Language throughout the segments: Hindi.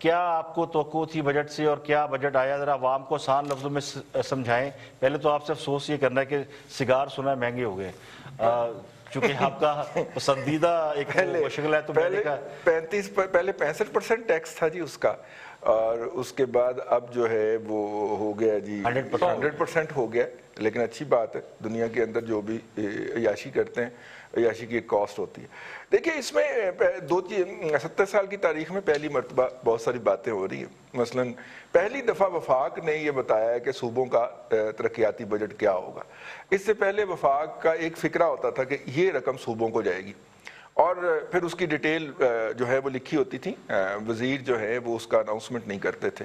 क्या आपको तवक्को थी बजट से और क्या बजट आया? ज़रा आवाम को आसान लफ्ज़ों में समझाएं। पहले तो आपसे अफसोस ये करना है कि सिगार सुना महंगे हो गए, चूंकि आपका पसंदीदा एक शक्ल है। तो पहले 65% टैक्स था जी उसका, और उसके बाद अब जो है वो हो गया जी 100% हो गया। लेकिन अच्छी बात है, दुनिया के अंदर जो भी अयाशी करते हैं, अयाशी की एक कॉस्ट होती है। देखिए इसमें 70 साल की तारीख में पहली मरतबा बहुत सारी बातें हो रही हैं। मसलन पहली दफ़ा वफाक ने ये बताया है कि सूबों का तरक्याती बजट क्या होगा। इससे पहले वफाक का एक फ़िक्रा होता था कि ये रकम सूबों को जाएगी, और फिर उसकी डिटेल जो है वो लिखी होती थी, वज़ीर जो है वो उसका अनाउंसमेंट नहीं करते थे।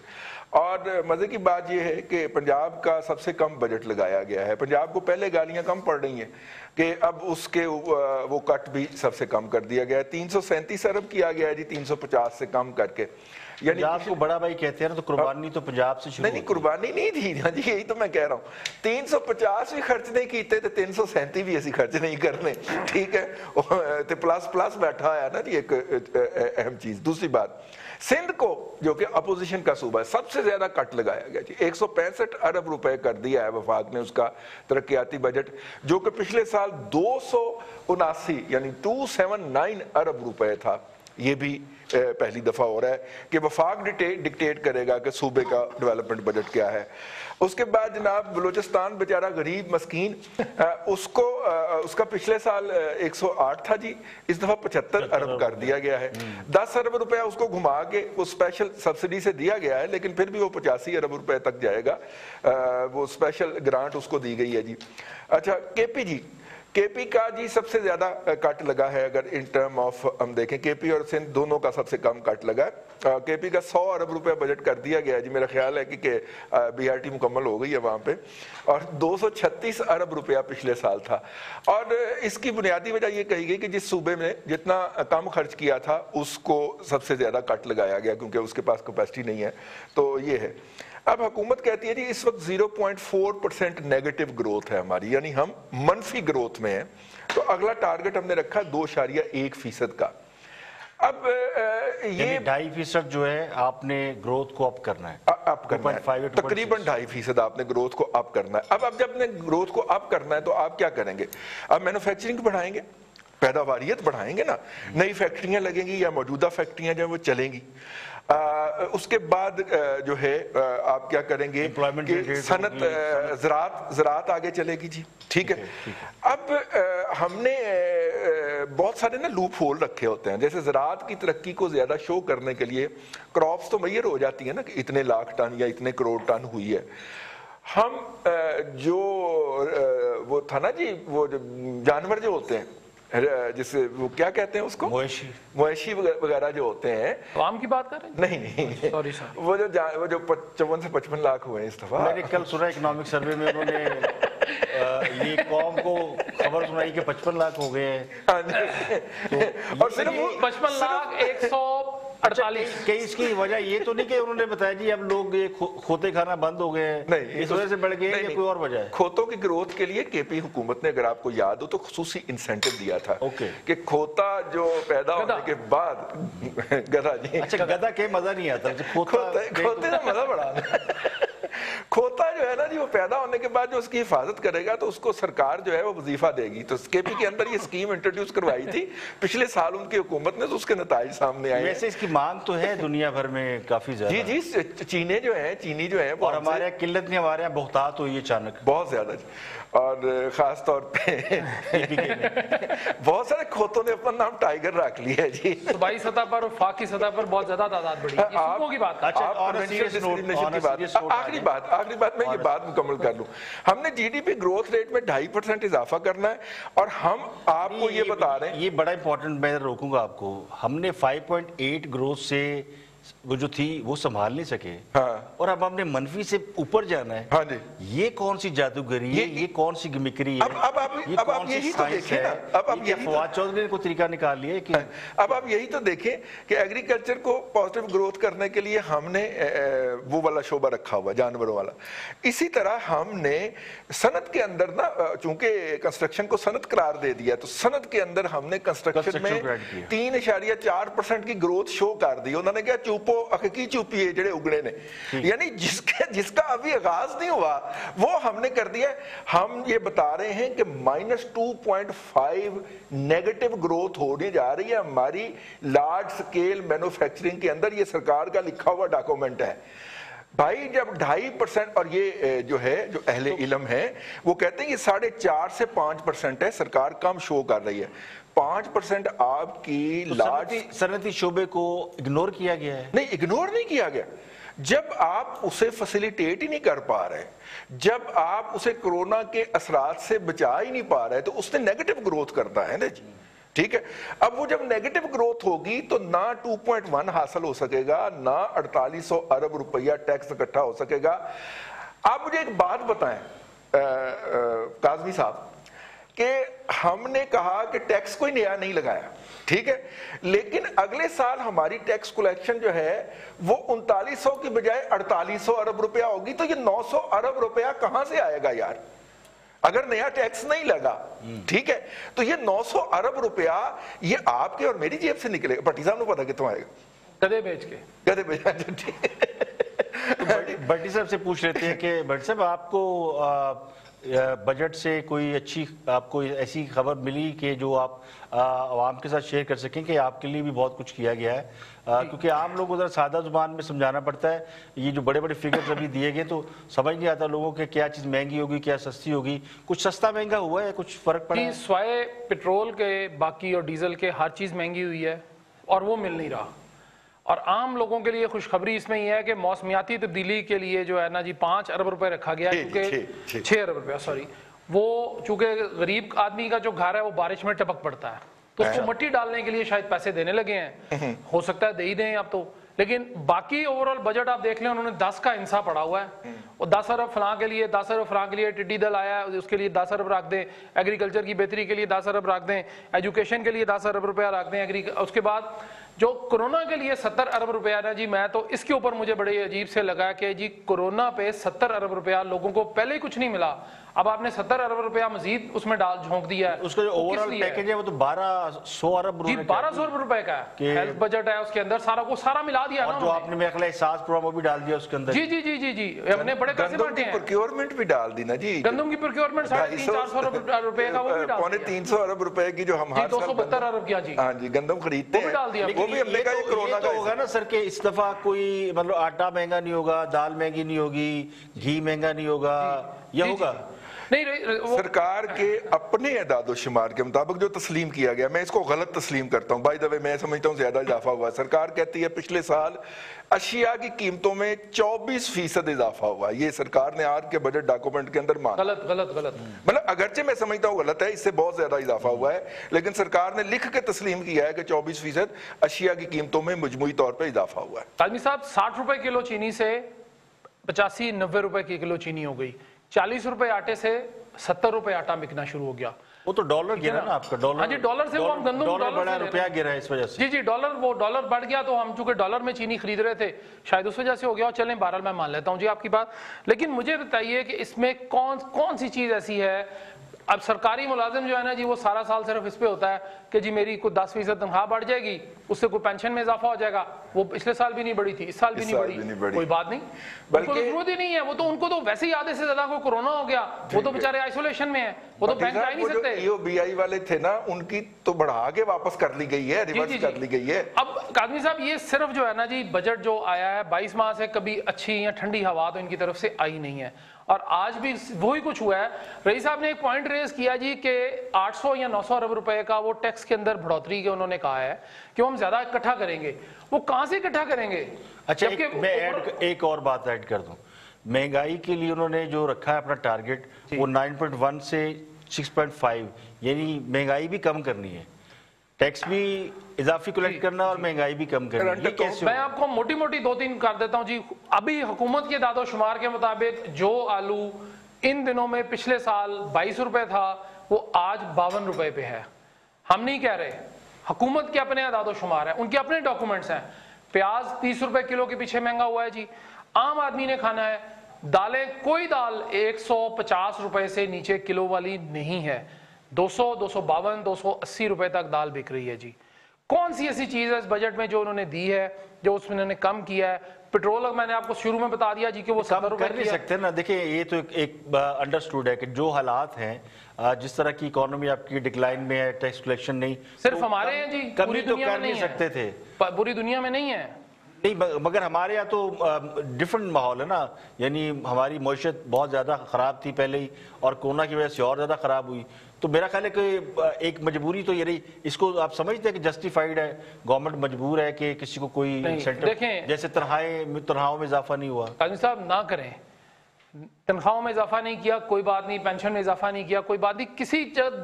और मज़े की बात यह है कि पंजाब का सबसे कम बजट लगाया गया है। पंजाब को पहले गालियाँ कम पड़ रही हैं कि अब उसके वो कट भी सबसे कम कर दिया गया है। 337 अरब किया गया है जी, 350 से कम करके। यानी आपको बड़ा भाई कहते हैं ना, तो कुर्बानी तो पंजाब से शुरू। नहीं नहीं, कुर्बानी नहीं थी ना जी, यही तो मैं कह रहा हूँ। 350 भी खर्च नहीं किए तो 337 भी ऐसी खर्च नहीं करने, ठीक है। तो प्लस प्लस बैठा है ना जी, एक अहम चीज़। दूसरी बात, सिंध को जो कि अपोजिशन का सूबा है, सबसे ज़्यादा कट लगाया गया जी, 165 अरब रुपए कर दिया है वफाक ने उसका तरक्याती बजट, जो कि पिछले साल 279 यानी 279 अरब रुपए था। ये भी पहली दफ़ा हो रहा है कि वफाक डिक्टेट करेगा कि सूबे का डेवलपमेंट बजट क्या है। उसके बाद जनाब बलूचिस्तान बेचारा गरीब मस्कीन, उसको उसका पिछले साल 108 था जी, इस दफ़ा 75 अरब कर दिया गया है। 10 अरब रुपया उसको घुमा के वो स्पेशल सब्सिडी से दिया गया है, लेकिन फिर भी वो 85 अरब रुपये तक जाएगा। वो स्पेशल ग्रांट उसको दी गई है जी। अच्छा, केपी का जी सबसे ज़्यादा कट लगा है। अगर इन टर्म ऑफ हम देखें, केपी और सिंध दोनों का सबसे कम कट लगा है। केपी का 100 अरब रुपया बजट कर दिया गया है जी। मेरा ख्याल है कि BRT मुकम्मल हो गई है वहाँ पे, और 236 अरब रुपया पिछले साल था। और इसकी बुनियादी वजह ये कही गई कि जिस सूबे में जितना कम खर्च किया था उसको सबसे ज़्यादा कट लगाया गया, क्योंकि उसके पास कैपेसिटी नहीं है। तो ये है। अब हुकूमत कहती है जी इस वक्त 0.4% नेगेटिव ग्रोथ है हमारी, यानी हम मनफी ग्रोथ में हैं। तो अगला टारगेट हमने रखा 2.1% का। अब ये 2.5% जो है आपने ग्रोथ को अप करना है, तकरीबन 2.5% आपने ग्रोथ को अप करना है। अब जब आपने ग्रोथ को अप करना है तो आप क्या करेंगे? आप मैन्युफैक्चरिंग बढ़ाएंगे, पैदावारियत बढ़ाएंगे ना, नई फैक्ट्रियाँ लगेंगी या मौजूदा फैक्ट्रियाँ जो है वो चलेंगी। उसके बाद जो है आप क्या करेंगे कि सनत ज़रात आगे चलेगी जी, ठीक है। अब हमने बहुत सारे ना लूप होल रखे होते हैं, जैसे ज़रात की तरक्की को ज़्यादा शो करने के लिए क्रॉप्स तो मैयर हो जाती है ना कि इतने लाख टन या इतने करोड़ टन हुई है। हम जो वो था ना जी, वो जानवर जो होते हैं जिसे वो क्या कहते हैं उसको, मवेशी वगैरह जो होते हैं। आम की बात कर रहे हैं? नहीं, सॉरी सर, वो जो 54 से 55 लाख हुए हैं इस दफा। मैंने कल सुना इकोनॉमिक सर्वे में उन्होंने ये कौम को खबर सुनाई कि 55 लाख हो गए हैं। तो और सिर्फ 55 लाख 148। कहीं इसकी वजह ये तो नहीं कि उन्होंने बताया जी अब लोग ये खोते खाना बंद हो गए हैं, नहीं इस वजह से बढ़ गए या कोई और वजह है? खोतों की ग्रोथ के लिए केपी हुकूमत ने, अगर आपको याद हो तो, खुसूसी इंसेंटिव दिया था कि खोता जो पैदा होने के बाद गधा जी। अच्छा, गधा के मजा नहीं आता, खोते का मजा बड़ा। खोता जो है ना जी, वो पैदा होने के बाद जो उसकी हिफाजत करेगा तो उसको सरकार जो है वो वजीफा देगी। तो केपी के अंदर ये स्कीम इंट्रोड्यूस करवाई थी पिछले साल उनकी हुकूमत ने, तो उसके नतीजे सामने आए। वैसे इसकी मांग तो है दुनिया भर में काफी ज्यादा जी। चीनी जो है और हमारे यहाँ किल्लत नहीं, हमारे यहाँ बहुतात हुई है अचानक बहुत ज्यादा, और खास तौर पे बहुत सारे खोतों ने अपना नाम टाइगर रख लिया है जी। सूबाई सतह पर और फाकी सतह पर बहुत ज्यादा तादाद बढ़ी है। आखिरी बात मैं ये बात मुकम्मल कर लूं। हमने GDP ग्रोथ रेट में 2.5% इजाफा करना है, और हम आपको ये बता रहे हैं, ये बड़ा इंपॉर्टेंट, मैं रोकूंगा आपको। हमने 5.8 ग्रोथ से वो जो थी वो संभाल नहीं सके, हाँ। और अब हमने मनफी से ऊपर जाना है, हाँ। ये कौन सी जादूगरी है, ये कौन सी गिमिकरी है? अब यही तो देखें ना, फवाद चौधरी ने कोई तरीका निकाल लिया कि अब आप यही तो देखें कि एग्रीकल्चर को पॉजिटिव ग्रोथ करने के लिए हमने वो वाला शोबा रखा हुआ, जानवरों वाला। इसी तरह हमने सनत के अंदर ना, चूंकि कंस्ट्रक्शन को सनत करार दे दिया, तो सनत के अंदर हमने कंस्ट्रक्शन में 3.4% की ग्रोथ शो कर दी। उन्होंने कहा चूपो हकीकी चूपिए जेडे उगड़े ने, यानी जिसका अभी आगाज नहीं हुआ वो हमने कर दिया। हम ये बता रहे हैं कि -2.5 नेगेटिव ग्रोथ होने जा रही है हमारी लार्ज स्केल मैन्युफैक्चरिंग के अंदर। ये सरकार का लिखा हुआ डॉक्यूमेंट है भाई। जब 2.5% और ये जो है जो अहले इलम है वो कहते हैं कि 4.5 से 5% है, सरकार कम शो कर रही है। 5% आपकी तो लार्ज सनती शोबे को इग्नोर किया गया है। नहीं, इग्नोर नहीं किया गया, जब आप उसे फैसिलिटेट ही नहीं कर पा रहे, जब आप उसे कोरोना के असरात से बचा ही नहीं पा रहे तो उसने नेगेटिव ग्रोथ करता है ना जी। ठीक है, अब वो जब नेगेटिव ग्रोथ होगी तो ना 2.1 हासिल हो सकेगा, ना 4800 अरब रुपया टैक्स इकट्ठा हो सकेगा। आप मुझे एक बात बताएं काजमी साहब, कि हमने कहा कि टैक्स कोई नया नहीं लगाया, ठीक है, लेकिन अगले साल हमारी टैक्स कलेक्शन जो है वो 3900 की बजाय 4800 अरब रुपया होगी, तो ये 900 अरब रुपया कहाँ से आएगा यार अगर नया टैक्स नहीं लगा। ठीक है, तो ये 900 अरब रुपया ये आपके और मेरी जेब से निकलेगा। भट्टी साहब को पता कितना आएगा, गधे बेच के, गधे बेच के। भट्टी साहब से पूछ लेते हैं कि भट्टी साहब आपको बजट से कोई अच्छी आपको ऐसी खबर मिली कि जो आप आवाम के साथ शेयर कर सकें कि आपके लिए भी बहुत कुछ किया गया है? क्योंकि आम लोग उधर सादा जुबान में समझाना पड़ता है, ये जो बड़े बड़े फिगर्स अभी दिए गए तो समझ नहीं आता लोगों के क्या चीज़ महंगी होगी क्या सस्ती होगी। कुछ सस्ता महंगा हुआ है, कुछ फ़र्क पड़ा है? स्वाय पेट्रोल के बाकी और डीजल के हर चीज़ महंगी हुई है और वो मिल नहीं रहा। और आम लोगों के लिए खुशखबरी इसमें यह है कि मौसमियाती तब्दीली के लिए जो है ना जी 5 अरब रुपए रखा गया है, क्योंकि 6 अरब रुपया सॉरी, वो चूंकि गरीब आदमी का जो घर है वो बारिश में टपक पड़ता है तो उसको मट्टी डालने के लिए शायद पैसे देने लगे हैं, हो सकता है दे ही दें आप तो। लेकिन बाकी ओवरऑल बजट आप देख लें, उन्होंने 10 का हिस्सा पड़ा हुआ है और 10 अरब फलां के लिए, 10 अरब फलां के लिए टिड्डी दल आया है उसके लिए 10 अरब रख दें, एग्रीकल्चर की बेहतरी के लिए 10 अरब रख दें, एजुकेशन के लिए 10 अरब रुपया रख दें, उसके बाद जो कोरोना के लिए 70 अरब रुपया ना जी। मैं तो इसके ऊपर मुझे बड़े अजीब से लगा कि जी कोरोना पे 70 अरब रुपया लोगों को पहले ही कुछ नहीं मिला, अब आपने 70 अरब रुपया मजीद उसमें डाल झोंक दिया है। उसका जो ओवरऑल पैकेज है वो तो 1200 अरब रुपए, 1200 अरब रुपए का हेल्थ बजट है, उसके अंदर सारा को सारा मिला दिया ना। जो आपने मेखला एहसास प्रोग्राम भी डाल दिया उसके अंदर। जी जी जी जी जी, हमने बड़े पैसे बांटे हैं, प्रोक्योरमेंट भी डाल दी ना जी, गंदम की प्रोक्योरमेंट 350-400 रुपए का, वो भी डाल 350 अरब रुपए की जो हम 272 अरब की जी हां जी गंदम खरीदते हैं, वो डाल दिया। वो भी हमने कहा कोरोना का होगा ना सर के इस दफा कोई मतलब आटा महंगा नहीं होगा, दाल महंगी नहीं होगी, घी महंगा नहीं होगा, ये होगा नहीं। सरकार के अपने इदाद-ओ-शुमार के मुताबिक जो तस्लीम किया गया, मैं इसको गलत तस्लीम करता हूँ बाय द वे, मैं समझता हूँ ज्यादा इजाफा हुआ। सरकार कहती है पिछले साल अशिया की कीमतों में 24% इजाफा हुआ, ये सरकार ने आज के बजट डॉक्यूमेंट के अंदर माना। गलत गलत गलत, मतलब अगरचे मैं समझता हूँ गलत है, इससे बहुत ज्यादा इजाफा हुआ है, लेकिन सरकार ने लिख के तस्लीम किया है कि 24% अशिया की कीमतों में मजमूई तौर पर इजाफा हुआ है। काजमी साहब 60 रुपए किलो चीनी से 85-90 रुपए की किलो चीनी हो गई, 40 रुपए आटे से 70 रुपए आटा बिकना शुरू हो गया। वो तो डॉलर गिरा ना आपका, डॉलर हाँ जी, डॉलर से डॉलर, वो हम डॉलर बढ़ा, रुपया गिरा है इस वजह से जी जी, डॉलर वो डॉलर बढ़ गया तो हम चूंकि डॉलर में चीनी खरीद रहे थे शायद उस वजह से हो गया। और चलें बहरहाल मैं मान लेता हूँ जी आपकी बात, लेकिन मुझे बताइए कि इसमें कौन सी चीज़ ऐसी है? अब सरकारी मुलाजिम जो है ना जी वो सारा साल सिर्फ इस पे होता है कि जी मेरी कोई 10% तनख्वाह बढ़ जाएगी, उससे कोई पेंशन में इजाफा हो जाएगा, वो पिछले साल भी नहीं बढ़ी थी, इस साल भी नहीं बढ़ी, कोई बात नहीं, बल्कि जरूरत ही नहीं है, वो तो उनको तो वैसे ही आधे से ज्यादा को कोरोना हो गया, वो तो बेचारे आइसोलेशन में है, वो तो बैंक जा ही नहीं सकते। जो बीआई वाले थे ना उनकी तो बढ़ा के वापस कर ली गई है, रिवर्स कर ली गई है। अब काजमी साहब ये सिर्फ जो है ना जी बजट जो आया है 22 माह से कभी अच्छी या ठंडी हवा तो इनकी तरफ से आई नहीं है और आज भी वही कुछ हुआ है। रईस साहब ने एक पॉइंट रेज किया जी कि 800 या 900 अरब रुपए का वो टैक्स के अंदर बढ़ोतरी के उन्होंने कहा है कि वो हम ज्यादा इकट्ठा करेंगे, वो कहाँ से इकट्ठा करेंगे? अच्छा मैं एक और बात ऐड कर दूं, महंगाई के लिए उन्होंने जो रखा है अपना टारगेट वो 9.1 से 6.5, यानी महंगाई भी कम करनी है, टैक्स भी इजाफी कलेक्ट करना और महंगाई भी कम करनी है। मैं आपको मोटी मोटी 2-3 कर देता हूं जी। अभी हुकूमत के दादो शुमार के मुताबिक जो आलू इन दिनों में पिछले साल 22 रुपए था वो आज 52 रुपए पे है। हम नहीं कह रहे, हुकूमत के अपने दादो शुमार है, उनके अपने डॉक्यूमेंट्स हैं। प्याज 30 रुपए किलो के पीछे महंगा हुआ है जी, आम आदमी ने खाना है। दालें, कोई दाल 150 रुपए से नीचे किलो वाली नहीं है, 200, 252, 280 रुपए तक दाल बिक रही है जी। कौन सी ऐसी चीज़ है इस बजट में जो उन्होंने दी है, जो उसमें उन्होंने कम किया है? पेट्रोल मैंने आपको शुरू में बता दिया जी कि वो कम कर नहीं सकते ना। देखिए ये तो एक अंडरस्टूड है कि जो हालात हैं, जिस तरह की इकोनॉमी आपकी डिक्लाइन में है, टैक्स कलेक्शन नहीं सिर्फ तो हमारे हैं जी, पूरी दुनिया में नहीं सकते थे, पूरी दुनिया में नहीं है नहीं, मगर हमारे यहाँ तो डिफरेंट माहौल है ना। यानी हमारी मईशत बहुत ज़्यादा ख़राब थी पहले ही और कोरोना की वजह से और ज़्यादा ख़राब हुई। तो मेरा ख्याल है कि एक मजबूरी तो ये रही। इसको आप समझते हैं कि जस्टिफाइड है, गवर्नमेंट मजबूर है कि किसी को कोई इंसेंटिव, जैसे तनख्वाहों में इजाफा नहीं हुआ। काजी साहब ना करें, तनख्वाहों में इजाफा नहीं किया कोई बात नहीं, पेंशन में इजाफा नहीं किया कोई बात नहीं, किसी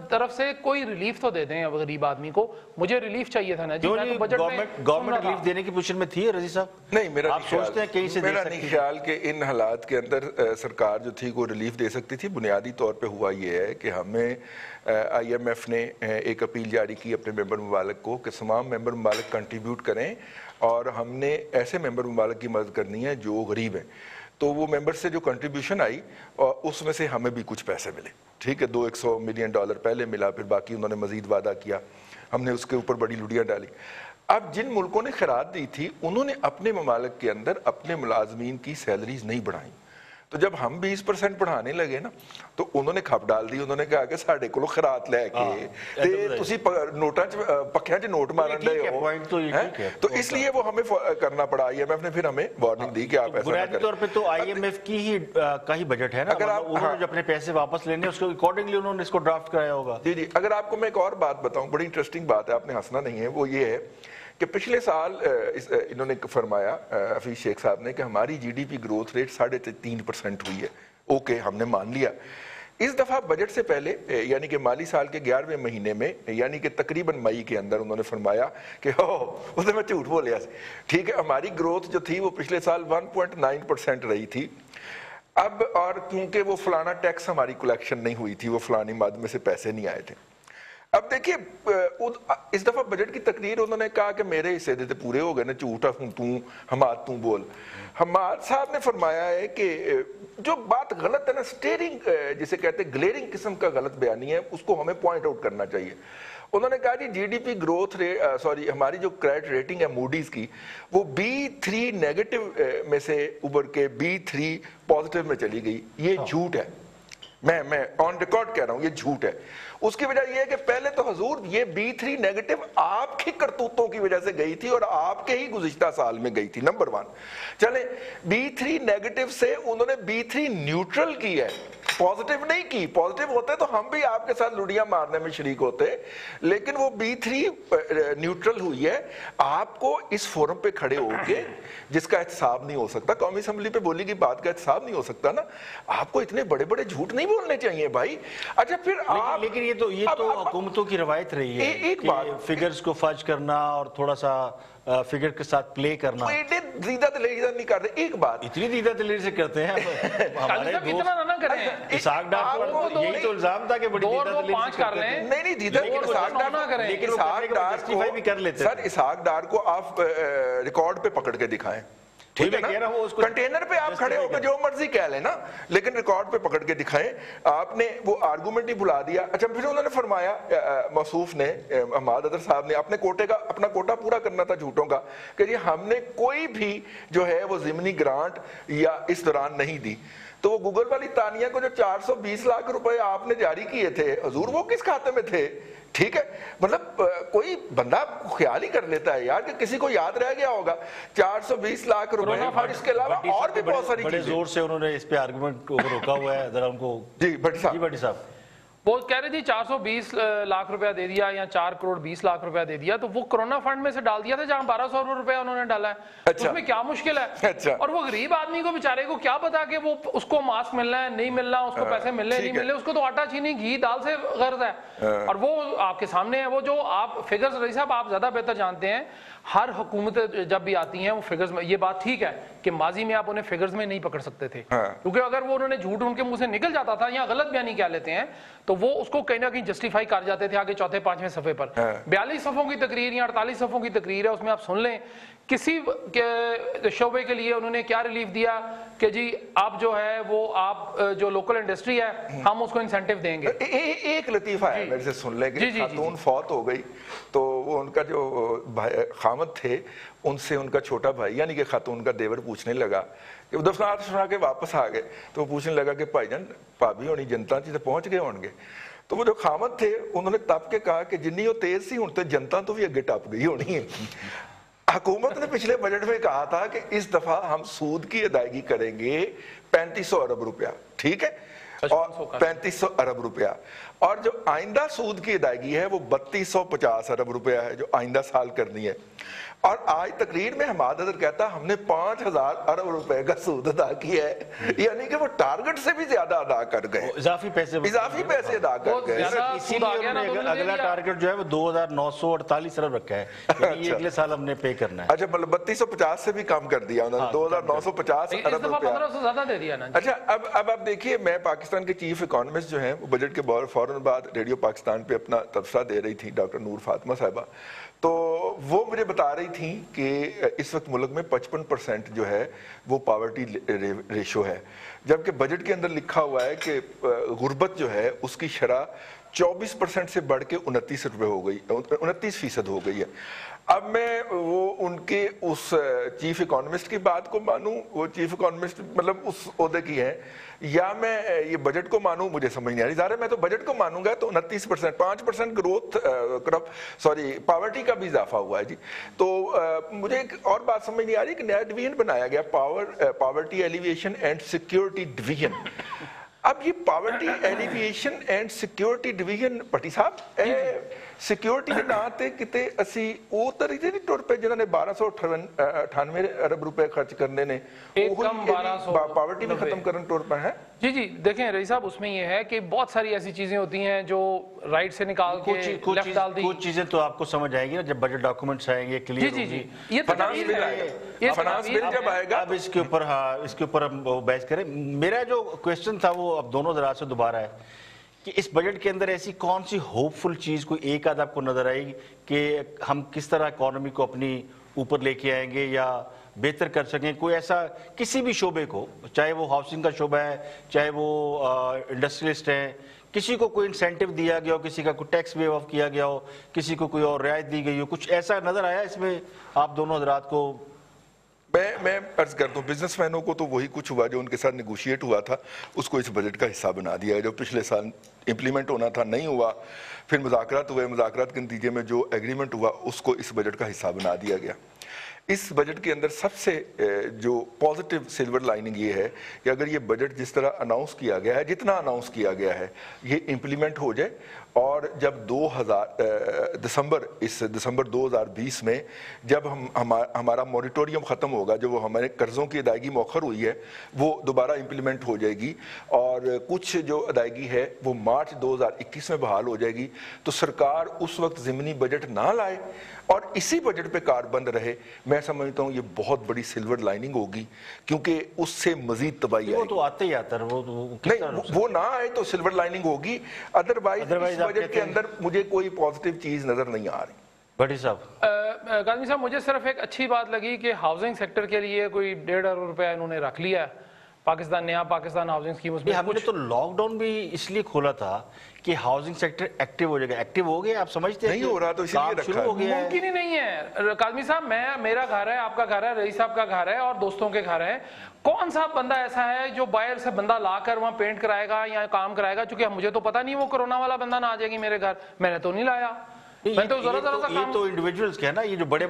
तरफ से कोई रिलीफ तो दे दें अब गरीब आदमी को। मुझे रिलीफ चाहिए था ना जी, गवर्नमेंट रिलीफ देने की पोजीशन में थी रजी साहब? नहीं, मेरा आप सोचते हैं कहीं से मेरा नहीं ख्याल कि इन हालात के अंदर सरकार जो थी वो रिलीफ दे सकती थी। बुनियादी तौर पर हुआ ये है कि हमें IMF ने एक अपील जारी की अपने मेंबर मुमालिक को कि तमाम मेंबर मुमालिक कंट्रीब्यूट करें और हमने ऐसे मेंबर मुमालिक की मदद करनी है जो गरीब हैं। तो वो मेंबर से जो कंट्रीब्यूशन आई और उसमें से हमें भी कुछ पैसे मिले, ठीक है, $200-100 मिलियन पहले मिला, फिर बाकी उन्होंने मजीद वादा किया, हमने उसके ऊपर बड़ी लुड़ियाँ डाली। अब जिन मुल्कों ने खैरात दी थी उन्होंने अपने ममालिक के अंदर अपने मुलाजमीन की सैलरीज नहीं बढ़ाई। तो जब हम 20% बढ़ाने लगे ना तो उन्होंने खप डाल दी, उन्होंने कहा कि साढ़े को खरात लैके नोटा पखिया च नोट मारन रहे हो, तो इसलिए वो हमें करना पड़ा। IMF ने फिर हमें वार्निंग दी कि आप ऐसा ना करें। तौर पे तो IMF की ही का ही बजट है ना, अगर आप उन्होंने अपने पैसे वापस लेने उसको अकॉर्डिंगली उन्होंने इसको ड्राफ्ट कराया होगा। जी जी, अगर आपको मैं एक और बात बताऊं, बड़ी इंटरेस्टिंग बात है, आपने हंसना नहीं है, वो ये है कि पिछले साल इन्होंने फरमाया हफीज़ शेख साहब ने कि हमारी GDP ग्रोथ रेट 3.5% हुई है। ओके, हमने मान लिया। इस दफ़ा बजट से पहले यानी कि माली साल के 11वें महीने में यानी कि तकरीबन मई के अंदर उन्होंने फरमाया कि हो उसने मैं झूठ बोल लिया, ठीक है, हमारी ग्रोथ जो थी वो पिछले साल 1.9% रही थी। अब और क्योंकि वो फलाना टैक्स हमारी कलेक्शन नहीं हुई थी, वो फलानी माद में से पैसे नहीं आए थे। अब देखिए इस दफा बजट की तकरीर उन्होंने कहा कि मेरे हिस्से देते पूरे हो गए ना, झूठा हूँ तू हमाद तू बोल। हमाद साहब ने फरमाया है कि जो बात गलत है ना, स्टेरिंग जिसे कहते हैं ग्लेरिंग किस्म का गलत बयानी है, उसको हमें पॉइंट आउट करना चाहिए। उन्होंने कहा जी GDP ग्रोथ रेट सॉरी हमारी जो क्रेडिट रेटिंग है मूडीज़ की वो B3 नेगेटिव में से उबर के B3 पॉजिटिव में चली गई। ये झूठ है, मैं ऑन रिकॉर्ड कह रहा हूँ, ये झूठ है। उसकी वजह यह है कि पहले तो हजूर ये B3 नेगेटिव आपकी करतूतों की वजह से गई थी और आपके ही गुज़िश्ता साल में गई थी, नंबर वन। चले B3 नेगेटिव से उन्होंने B3 न्यूट्रल की है, पॉजिटिव नहीं की। पॉजिटिव होते तो हम भी आपके साथ लुड़ियां मारने में शरीक होते, लेकिन वो B3 न्यूट्रल हुई है। आपको इस फोरम पे खड़े होके जिसका एहतसाब नहीं हो सकता, कौमी असम्बली पे बोली की बात का एहतसाब नहीं हो सकता ना, आपको इतने बड़े बड़े झूठ नहीं बोलने चाहिए भाई। अच्छा फिर आप लेकिन ये तो हुकूमतों की रवायत रही है एक बार फिगर्स को फर्ज करना और थोड़ा सा फिगर के साथ प्ले करना। नहीं कर रहे एक बात, इतनी दीदा दिलेरी से करते हैं हमारे इतना ना करें। इसाक डार को यही तो इल्जाम था कि बड़ी दीदा दिलेरी पांच कर रहे हैं। नहीं नहीं दीदा इसाक डार ना करें, लेकिन इसाक डार को भी कर लेते हैं सर। इसाक डार को आप रिकॉर्ड पे पकड़ के दिखाएं, ठीक है ना, कंटेनर पे आप खड़े होकर जो मर्जी कह लेना, लेकिन रिकॉर्ड पे पकड़ के दिखाएं। आपने वो आर्गूमेंट ही भुला दिया। अच्छा फिर उन्होंने फरमाया मौसूफ ने अहमद अदर साहब ने अपने कोटे का अपना कोटा पूरा करना था झूठों का कि जी हमने कोई भी जो है वो ज़मीनी ग्रांट या इस दौरान नहीं दी। तो वो गूगल वाली तानिया को जो 420 लाख रुपए आपने जारी किए थे हजूर वो किस खाते में थे? ठीक है, मतलब कोई बंदा ख्याल ही कर लेता है यार कि किसी को याद रह गया होगा 420 लाख रुपए। इसके अलावा और भी बहुत सारी बड़े जोर से उन्होंने इस पे आर्गुमेंट को रोका हुआ है, जरा उनको जी भट्टी साहब वो कह रहे थे 420 लाख रुपया दे दिया या 4.20 करोड़ रुपया दे दिया, तो वो कोरोना फंड में से डाल दिया था जहां 1200 रुपया उन्होंने डाला है। अच्छा। उसमें क्या मुश्किल है? अच्छा। और वो गरीब आदमी को बेचारे को क्या पता कि वो उसको मास्क मिलना है नहीं मिलना, उसको पैसे मिलने नहीं मिलने, उसको तो आटा चीनी घी दाल से गर्ज है। और वो आपके सामने है, वो जो आप फिगर्स रही साहब आप ज्यादा बेहतर जानते हैं, हर हुकूमत जब भी आती है वो फिगर्स में, ये बात ठीक है कि माजी में आप उन्हें फिगर्स में नहीं पकड़ सकते थे क्योंकि अगर वो उन्होंने झूठ उनके मुंह से निकल जाता था या गलत बयानी कह लेते हैं तो वो उसको कहीं ना कहीं जस्टिफाई कर जाते थे आगे चौथे पांचवें सफे पर। 42 सफों की तकरीर या 48 सफों की तकरीर है, उसमें आप सुन लें किसी शोबे के लिए उन्होंने क्या रिलीफ दिया कि जी आप जो है वो आप जो लोकल इंडस्ट्री है हम उसको इंसेंटिव देंगे। एक लतीफ़ा है मेरे से सुन लें कि खातून फौत हो गई तो वो उनका जो खामद थे उनसे उनका छोटा भाई यानी कि खातून का देवर पूछने लगा कि वो दफनार सुना के वापस आ गए तो वो पूछने लगा कि भाईजान भाभी होनी जनता जी तो पहुँच गए होंगे। तो वो जो खामद थे उन्होंने तप के कहा कि जिन्नी वो तेज़ सी हूँ तो जनता तो भी अगे टप गई होनी है। हुकूमत ने पिछले बजट में कहा था कि इस दफा हम सूद की अदायगी करेंगे 3500 अरब रुपया, ठीक है, और 3500 अरब रुपया, और जो आइंदा सूद की अदायगी है वो 3250 अरब रुपया है जो आइंदा साल करनी है। और आज तकरीर में हमाद अदर कहता हमने 5000 अरब रुपए का सूद अदा किया है, यानी कि वो टारगेट से भी ज्यादा अदा कर गए, इजाफी पैसे अदा कर गए। अगला टारगेट जो है वो 2948 अरब रखा है, ये अगले साल हमने पे करना है। अच्छा, मतलब 3250 से भी कम कर दिया उन्होंने, 2950 अरब रुपया। अच्छा, अब आप देखिए, मैं पाकिस्तान के चीफ इकोनॉमिस्ट जो है बजट के बहुत फौरन बाद रेडियो पाकिस्तान पे अपना तबसरा दे रही थी डॉक्टर नूर फातिमा साहिबा, तो वो मुझे बता रही थी कि इस वक्त मुल्क में 55% जो है वो पावर्टी रेशो है, जबकि बजट के अंदर लिखा हुआ है कि गुर्बत जो है उसकी शरह 24% से बढ़ के 29% हो गई है। अब मैं वो उनके उस चीफ इकोनॉमिस्ट की बात को मानूं, वो चीफ इकोनॉमिस्ट मतलब उस ओहदे की है, या मैं ये बजट को मानूं, मुझे समझ नहीं आ रही। ज़ाहिर है मैं तो बजट को मानूंगा तो 29%, 5% ग्रोथ पावर्टी का भी इजाफा हुआ है जी। तो मुझे एक और बात समझ नहीं आ रही कि नया डिवीजन बनाया गया poverty alleviation and security division. अब ये poverty alleviation and security division Bhatti साहब सिक्योरिटी के नाम से कितने असि वो तरीके नहीं तौर पे जिन्होंने 1298 अरब रुपए खर्च करने ने पावर्टी में खत्म करने तौर पर है। जी जी, देखें रही साहब, उसमें ये है कि बहुत सारी ऐसी चीजें होती हैं जो राइट से निकाल के लेफ्ट डाल दी। कुछ चीजें तो आपको समझ आएगी ना जब बजट डॉक्यूमेंट्स आएंगे क्लियर होगी। ये फाइनेंस बिल जब आएगा अब इसके ऊपर, हाँ इसके ऊपर हम बहस करें। मेरा जो क्वेश्चन था वो अब दोनों दराज से दोबारा है कि इस बजट के अंदर ऐसी कौन सी होपफुल चीज कोई एक आध आपको नजर आएगी कि हम किस तरह इकोनॉमी को अपनी ऊपर लेके आएंगे या बेहतर कर सकें, कोई ऐसा किसी भी शोबे को, चाहे वो हाउसिंग का शोबा है, चाहे वो इंडस्ट्रियलिस्ट हैं, किसी को कोई इंसेंटिव दिया गया हो, किसी का कोई टैक्स वेव ऑफ किया गया हो, किसी को कोई और रियायत दी गई हो, कुछ ऐसा नजर आया इसमें आप दोनों हजरात को? मैं अर्ज करता हूँ बिजनेसमैनों को तो वही कुछ हुआ जो उनके साथ निगोशिएट हुआ था, उसको इस बजट का हिस्सा बना दिया है। जो पिछले साल इम्प्लीमेंट होना था नहीं हुआ, फिर मुज़ाकरात हुए, मुज़ाकरात के नतीजे में जो एग्रीमेंट हुआ उसको इस बजट का हिस्सा बना दिया गया। इस बजट के अंदर सबसे जो पॉजिटिव सिल्वर लाइनिंग ये है कि अगर ये बजट जिस तरह अनाउंस किया गया है, जितना अनाउंस किया गया है, ये इम्प्लीमेंट हो जाए और जब दिसंबर 2020 में जब हमारा मॉरिटोरियम ख़त्म होगा, जो वो हमारे कर्ज़ों की अदायगी मौखर हुई है वो दोबारा इम्प्लीमेंट हो जाएगी और कुछ जो अदायगी है वो मार्च 2021 में बहाल हो जाएगी। तो सरकार उस वक्त ज़िमनी बजट ना लाए और इसी बजट पर कारबंद रहे, मैं समझता हूँ ये बहुत बड़ी सिल्वर लाइनिंग होगी, क्योंकि उससे मजीद तबाही वो तो आते ही आता है, वो ना आए तो सिल्वर लाइनिंग होगी, अदरवाइज बजट के अंदर मुझे कोई पॉजिटिव चीज नजर नहीं आ रही। भट्टी साहब, काज़मी साहब, मुझे सिर्फ एक अच्छी बात लगी कि हाउसिंग सेक्टर के लिए कोई 1.5 अरब रुपया इन्होंने रख लिया है। पाकिस्तान नया पाकिस्तान हाउसिंग स्कीम, उसमें हमने तो लॉकडाउन भी इसलिए खोला था कि हाउसिंग सेक्टर एक्टिव हो जाएगा। एक्टिव हो गया, आप समझते हैं नहीं हो रहा तो इसलिए रखा है। मुमकिन ही नहीं है काज़मी साहब, मेरा घर है, आपका घर है, रईस साहब का घर है और दोस्तों के घर है। कौन सा बंदा ऐसा है जो बाहर से बंदा लाकर वहाँ पेंट कराएगा या काम कराएगा? चूंकि मुझे तो पता नहीं वो कोरोना वाला बंदा ना आ जाएगी मेरे घर, मैंने तो नहीं लाया। ये तो इंडिविजुअल्स के है ना, ये जो बड़े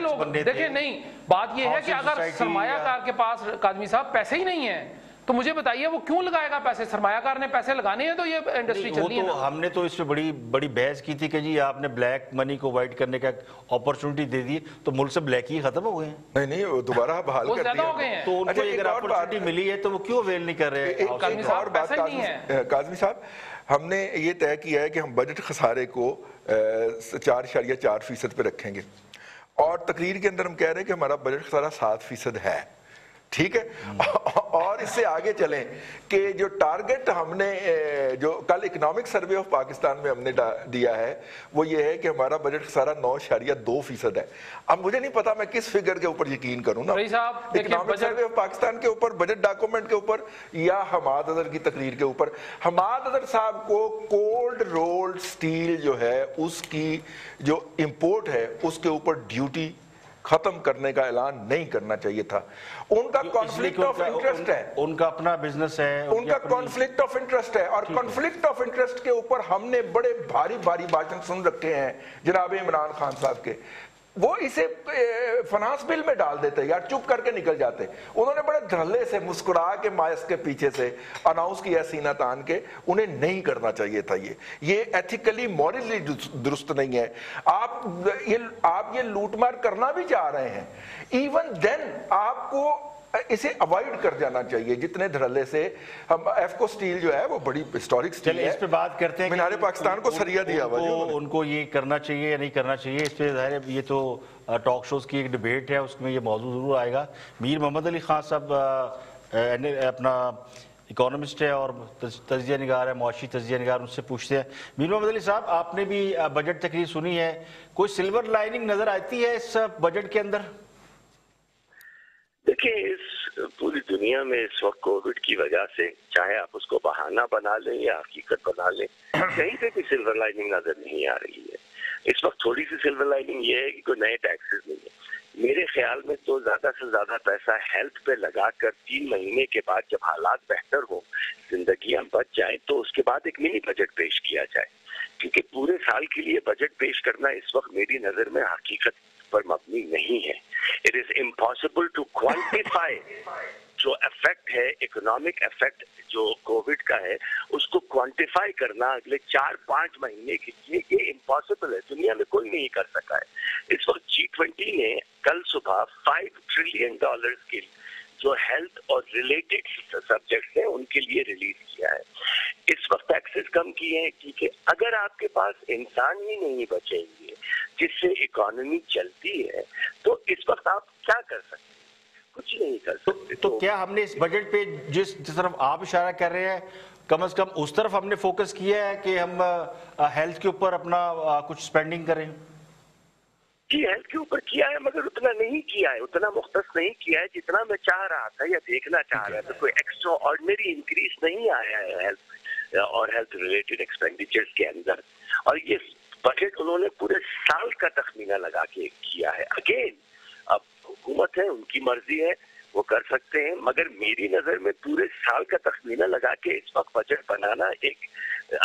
लोग देखिए। नहीं, बात ये है कि अगर सरमायाकार के पास काज़मी साहब पैसे ही नहीं है तो मुझे बताइए वो क्यों लगाएगा पैसे? सरमायाकार ने पैसे लगाने हैं तो ये इंडस्ट्री चलनी है। हमने तो इस पे बड़ी बड़ी बहस की थी कि जी आपने ब्लैक मनी को वाइट करने का अपॉर्चुनिटी दे दी तो मुल्क से ब्लैक ही खत्म हो गए। नहीं, वो दोबारा बहाल कर दिया तो उनको अगर अपॉर्चुनिटी मिली है तो वो क्यों वेल नहीं कर रहे? काज़मी साहब, हमने ये तय किया है कि हम बजट खसारे को 4.4% पे रखेंगे और तकरीर के अंदर हम कह रहे हैं कि हमारा बजट खसारा 7% है, ठीक है। और इससे आगे चलें कि जो टारगेट हमने जो कल इकोनॉमिक सर्वे ऑफ पाकिस्तान में हमने दिया है वो ये है कि हमारा बजट सारा 9.2% है। अब मुझे नहीं पता मैं किस फिगर के ऊपर यकीन करूँ ना, इकोनॉमिक सर्वे ऑफ पाकिस्तान के ऊपर, बजट डॉक्यूमेंट के ऊपर या हमाद अदर की तकरीर के ऊपर। हमाद अदर साहब को कोल्ड रोल्ड स्टील जो है उसकी जो इम्पोर्ट है उसके ऊपर ड्यूटी खत्म करने का ऐलान नहीं करना चाहिए था। उनका कॉन्फ्लिक्ट ऑफ इंटरेस्ट है, उनका अपना बिजनेस है, उनका कॉन्फ्लिक्ट ऑफ इंटरेस्ट है। और कॉन्फ्लिक्ट ऑफ इंटरेस्ट के ऊपर हमने बड़े भारी भारी भाषण सुन रखे हैं जनाब इमरान खान साहब के। वो इसे फाइनेंस बिल में डाल देते यार, चुप करके निकल जाते। उन्होंने बड़े धड़ल्ले से मुस्कुरा के मायस के पीछे से अनाउंस किया सीना तान के। उन्हें नहीं करना चाहिए था। ये एथिकली मॉरली दुरुस्त नहीं है। आप ये लूटमार करना भी चाह रहे हैं, इवन देन आपको इसे अवॉइड कर जाना चाहिए जितने धड़ल्ले से। हम एफको स्टील जो है वो बड़ी हिस्टोरिक स्टील है, इस पे बात करते हैं। मैंने पाकिस्तान को सरिया दिया हुआ उनको ये करना चाहिए या नहीं करना चाहिए, इस पे जाहिर है ये तो टॉक शोज की एक डिबेट है, उसमें ये मौजूद जरूर आएगा। मीर मोहम्मद अली खान साहब अपना इकोनॉमिस्ट है और तजिया निगार है, मौशी तजिया निगार, उनसे पूछते हैं। मीर मोहम्मद अली साहब, आपने भी बजट तकरीर सुनी है, कोई सिल्वर लाइनिंग नजर आती है इस बजट के अंदर? देखिए, इस पूरी दुनिया में इस वक्त कोविड की वजह से चाहे आप उसको बहाना बना लें या हकीकत बना लें, कहीं से भी सिल्वर लाइनिंग नजर नहीं आ रही है। इस वक्त थोड़ी सी सिल्वर लाइनिंग ये है कि कोई नए टैक्सेस नहीं है। मेरे ख्याल में तो ज्यादा से ज्यादा पैसा हेल्थ पे लगाकर 3 महीने के बाद जब हालात बेहतर हो, जिंदगी हम बच जाए, तो उसके बाद एक मिनी बजट पेश किया जाए, क्योंकि पूरे साल के लिए बजट पेश करना इस वक्त मेरी नजर में हकीकत पर मबनी नहीं है। It is impossible to quantify जो इफेक्ट है, इकोनॉमिक इफेक्ट जो कोविड का है, उसको क्वांटिफाई करना अगले 4-5 महीने के लिए, ये इम्पॉसिबल है, दुनिया में कोई नहीं कर सका है। इस वक्त G20 ने कल सुबह $5 ट्रिलियन के जो हेल्थ और रिलेटेड सब्जेक्ट्स हैं उनके लिए रिलीज किया है। इस वक्त टैक्सेस कम किए हैं, ठीक है। अगर आपके पास इंसान ही नहीं बचेंगे जिससे इकोनॉमी चलती है, तो इस वक्त आप क्या कर सकते हैं? कुछ नहीं कर सकते। तो क्या हमने इस बजट पे जिस तरफ आप इशारा कर रहे हैं, कम से कम उस तरफ हमने फोकस किया है कि हम हेल्थ के ऊपर अपना कुछ स्पेंडिंग करें? हेल्थ के ऊपर किया है, मगर उतना नहीं किया है, उतना मुख्तस नहीं किया है जितना मैं चाह रहा था या देखना चाह रहा था। तो कोई एक्स्ट्रा ऑर्डिनरी इंक्रीज नहीं आया है हेल्थ और हेल्थ रिलेटेड एक्सपेंडिचर्स के अंदर। और ये बजट उन्होंने पूरे साल का तखमीना लगा के किया है। अगेन, अब हुकूमत है, उनकी मर्जी है, वो कर सकते हैं, मगर मेरी नजर में पूरे साल का तखमीना लगा के इस वक्त बजट बनाना एक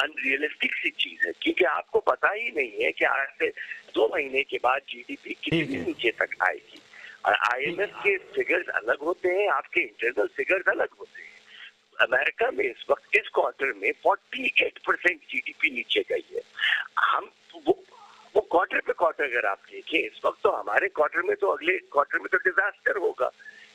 अनरियलिस्टिक सी चीज है, क्योंकि आपको पता ही नहीं है कि आज से 2 महीने के बाद GDP कितनी नीचे तक आएगी। और IMF के फिगर्स अलग होते हैं, आपके इंटरनल फिगर्स अलग होते हैं। अमेरिका में इस वक्त इस क्वार्टर में 48% GDP नीचे गई है। हम वो क्वार्टर पे क्वार्टर अगर आप देखें, इस वक्त तो हमारे क्वार्टर में, तो अगले क्वार्टर में तो डिजास्टर होगा,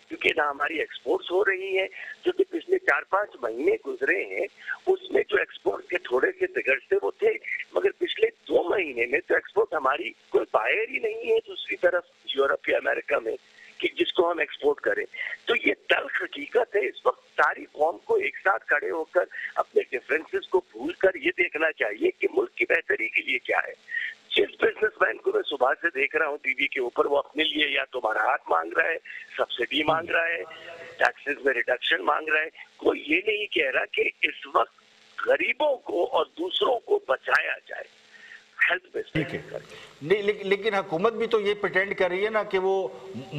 क्योंकि ना हमारी एक्सपोर्ट्स हो रही है। जो कि पिछले 4-5 महीने गुजरे हैं उसमें जो एक्सपोर्ट के थोड़े से फिगर्स थे वो थे, मगर पिछले 2 महीने में तो एक्सपोर्ट हमारी कोई बायर ही नहीं है दूसरी तरफ यूरोप या अमेरिका में कि जिसको हम एक्सपोर्ट करें। तो ये तल्ख हकीकत है। इस वक्त सारी कौम को एक साथ खड़े होकर अपने डिफरेंसेस को भूल कर ये देखना चाहिए कि मुल्क की बेहतरी के लिए क्या है। जिस बिजनेसमैन को मैं सुबह से देख रहा हूँ टीवी के ऊपर, वो अपने लिए या तो बरात मांग रहा है, सब्सिडी मांग रहा है, टैक्सेस में रिडक्शन मांग रहा है, कोई ये नहीं कह रहा कि इस वक्त गरीबों को और दूसरों को बचाया जाए। ठीक है, लेकिन हुकूमत भी तो ये प्रटेंड कर रही है ना कि वो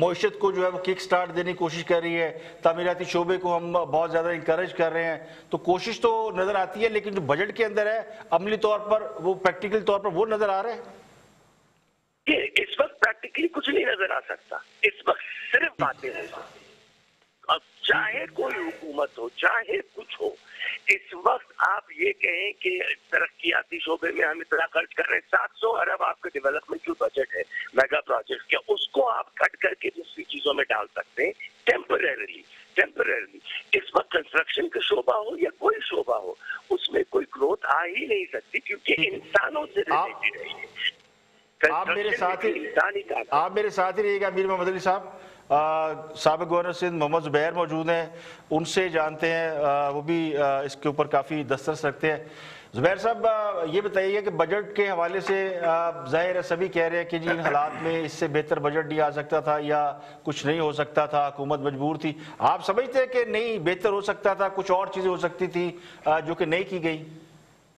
मईशत को जो है वो किक स्टार्ट देने की कोशिश कर रही है, तामीराती शोबे को हम बहुत ज्यादा इंकरेज कर रहे हैं, तो कोशिश तो नजर आती है, लेकिन जो बजट के अंदर है अमली तौर पर, वो प्रैक्टिकल तौर पर वो नजर आ रहा है? इस वक्त प्रैक्टिकली कुछ नहीं नजर आ सकता। इस वक्त सिर्फ बातें हो सकती, अब चाहे कोई हुकूमत हो चाहे कुछ हो। इस वक्त आप ये कहें कि तरक्याती शोबे में हम इतना खर्च कर रहे हैं, 700 अरब आपके डेवलपमेंट जो बजट है मेगा प्रोजेक्ट का, उसको आप कट करके दूसरी चीजों में डाल सकते हैं टेम्परेरली। इस वक्त कंस्ट्रक्शन का शोबा हो या कोई शोबा हो, उसमें कोई ग्रोथ आ ही नहीं सकती, क्योंकि इंसानों से रिलेटेड है। आप मेरे साथ ही रहिएगा मीर मोहम्मद अली साहब। साबिक़ गवर्नर सिंध मोहम्मद ज़ुबैर मौजूद हैं, उनसे जानते हैं, वो भी इसके ऊपर काफ़ी दस्तरस रखते हैं। ज़ुबैर साहब, ये बताइए कि बजट के हवाले से ज़ाहिर है सभी कह रहे हैं कि जी इन हालात में इससे बेहतर बजट नहीं आ सकता था या कुछ नहीं हो सकता था, हुकूमत मजबूर थी। आप समझते हैं कि नहीं बेहतर हो सकता था, कुछ और चीज़ें हो सकती थी जो कि नहीं की गई?